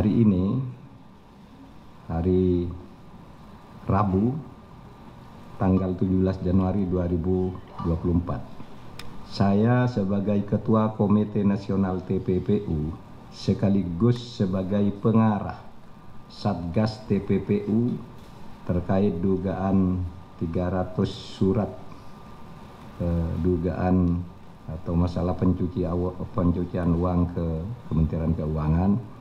hari ini, hari Rabu, tanggal 17 Januari 2024. Saya sebagai Ketua Komite Nasional TPPU, sekaligus sebagai pengarah Satgas TPPU terkait dugaan 300 surat, dugaan atau masalah pencucian uang ke Kementerian Keuangan,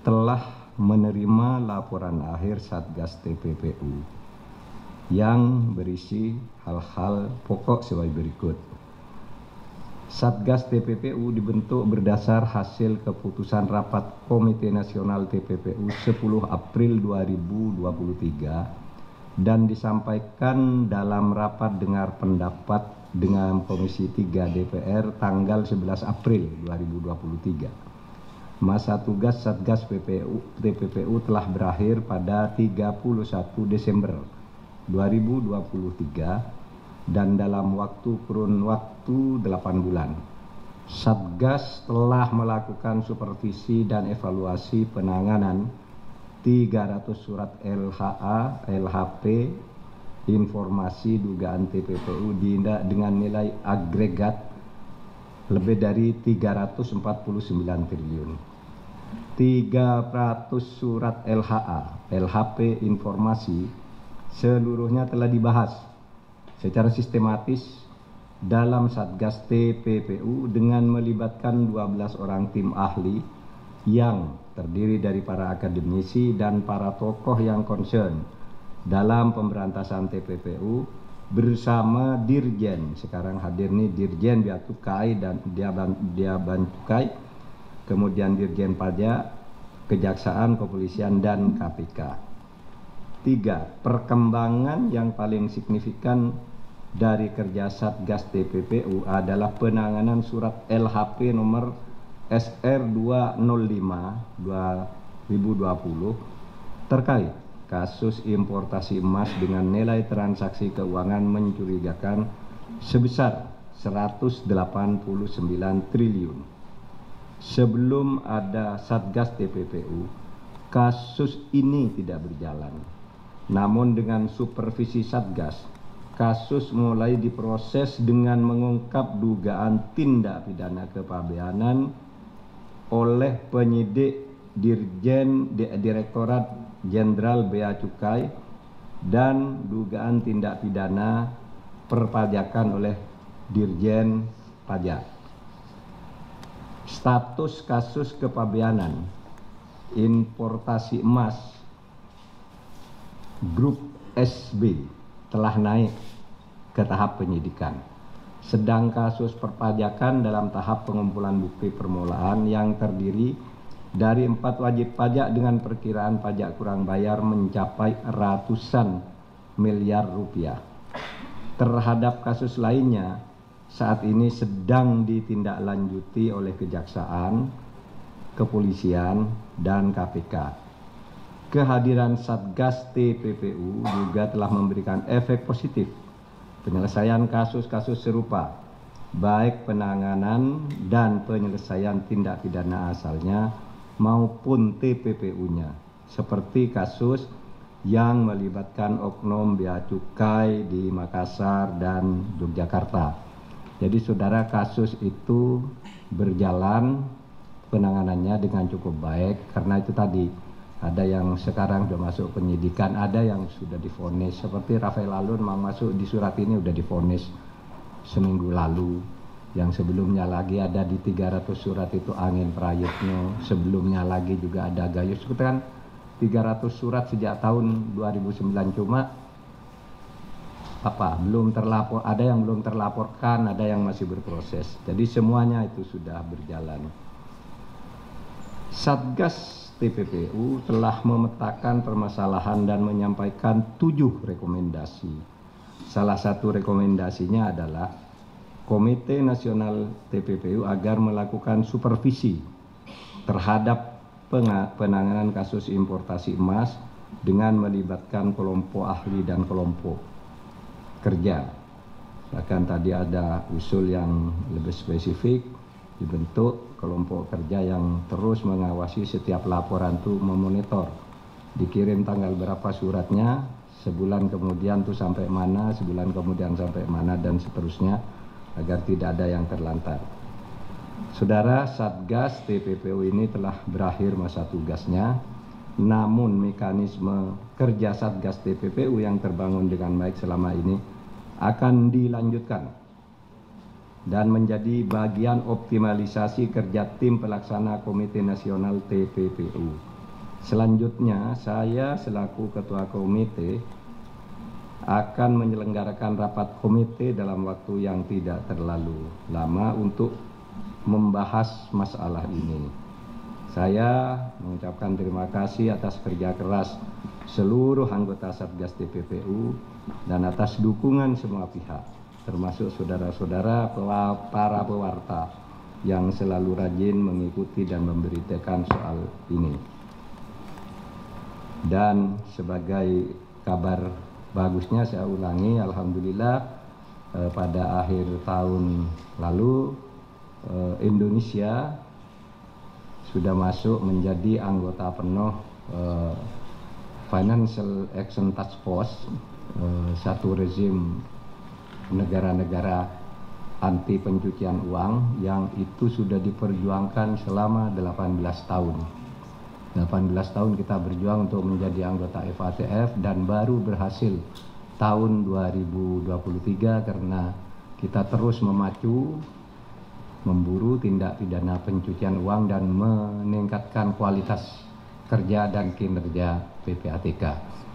telah menerima laporan akhir Satgas TPPU yang berisi hal-hal pokok sebagai berikut. Satgas TPPU dibentuk berdasar hasil keputusan rapat Komite Nasional TPPU 10 April 2023 dan disampaikan dalam rapat dengar pendapat dengan Komisi III DPR tanggal 11 April 2023. Masa tugas Satgas TPPU telah berakhir pada 31 Desember 2023 dan dalam kurun waktu 8 bulan. Satgas telah melakukan supervisi dan evaluasi penanganan 300 surat LHA, LHP, informasi dugaan TPPU dengan nilai agregat lebih dari 349 triliun. 300 surat LHA, LHP informasi seluruhnya telah dibahas secara sistematis dalam Satgas TPPU dengan melibatkan 12 orang tim ahli yang terdiri dari para akademisi dan para tokoh yang concern dalam pemberantasan TPPU bersama Dirjen, sekarang hadir nih, Ditjen Bea Cukai dan Cukai, kemudian Ditjen Pajak, Kejaksaan, Kepolisian, dan KPK. 3. Perkembangan yang paling signifikan dari kerja Satgas TPPU adalah penanganan surat LHP nomor SR205 2020 terkait kasus importasi emas dengan nilai transaksi keuangan mencurigakan sebesar 189 triliun. Sebelum ada Satgas TPPU, kasus ini tidak berjalan. Namun dengan supervisi Satgas, kasus mulai diproses dengan mengungkap dugaan tindak pidana kepabeanan oleh penyidik Dirjen Direktorat Jenderal Bea Cukai dan dugaan tindak pidana perpajakan oleh Dirjen Pajak. Status kasus kepabeanan importasi emas Grup SB telah naik ke tahap penyidikan, sedang kasus perpajakan dalam tahap pengumpulan bukti permulaan yang terdiri dari 4 wajib pajak dengan perkiraan pajak kurang bayar mencapai ratusan miliar rupiah. Terhadap kasus lainnya, saat ini sedang ditindaklanjuti oleh Kejaksaan, Kepolisian, dan KPK. Kehadiran Satgas TPPU juga telah memberikan efek positif penyelesaian kasus-kasus serupa, baik penanganan dan penyelesaian tindak pidana asalnya maupun TPPU-nya, seperti kasus yang melibatkan oknum Bea Cukai di Makassar dan Yogyakarta. Jadi saudara, kasus itu berjalan penanganannya dengan cukup baik, karena itu tadi ada yang sekarang sudah masuk penyidikan, ada yang sudah divonis, seperti Rafael Alun mau masuk di surat ini sudah divonis seminggu lalu. Yang sebelumnya lagi ada di 300 surat itu angin Prayitno, sebelumnya lagi juga ada Gayus. Itu kan 300 surat sejak tahun 2009, cuma belum terlapor, ada yang belum terlaporkan, ada yang masih berproses. Jadi semuanya itu sudah berjalan. Satgas TPPU telah memetakan permasalahan dan menyampaikan 7 rekomendasi. Salah satu rekomendasinya adalah Komite Nasional TPPU agar melakukan supervisi terhadap penanganan kasus importasi emas dengan melibatkan kelompok ahli dan kelompok kerja. Bahkan tadi ada usul yang lebih spesifik dibentuk kelompok kerja yang terus mengawasi setiap laporan itu, memonitor. Dikirim tanggal berapa suratnya, sebulan kemudian tuh sampai mana, sebulan kemudian sampai mana, dan seterusnya, agar tidak ada yang terlantar. Saudara, Satgas TPPU ini telah berakhir masa tugasnya, namun mekanisme kerja Satgas TPPU yang terbangun dengan baik selama ini akan dilanjutkan dan menjadi bagian optimalisasi kerja tim pelaksana Komite Nasional TPPU. Selanjutnya, saya selaku Ketua Komite akan menyelenggarakan rapat komite dalam waktu yang tidak terlalu lama untuk membahas masalah ini. Saya mengucapkan terima kasih atas kerja keras seluruh anggota Satgas TPPU dan atas dukungan semua pihak, termasuk saudara-saudara para pewarta yang selalu rajin mengikuti dan memberitakan soal ini. Dan sebagai kabar bagusnya saya ulangi, alhamdulillah pada akhir tahun lalu Indonesia sudah masuk menjadi anggota penuh Financial Action Task Force, satu rezim negara-negara anti pencucian uang yang itu sudah diperjuangkan selama 18 tahun. 18 tahun kita berjuang untuk menjadi anggota FATF dan baru berhasil tahun 2023 karena kita terus memacu, memburu tindak pidana pencucian uang dan meningkatkan kualitas kerja dan kinerja PPATK.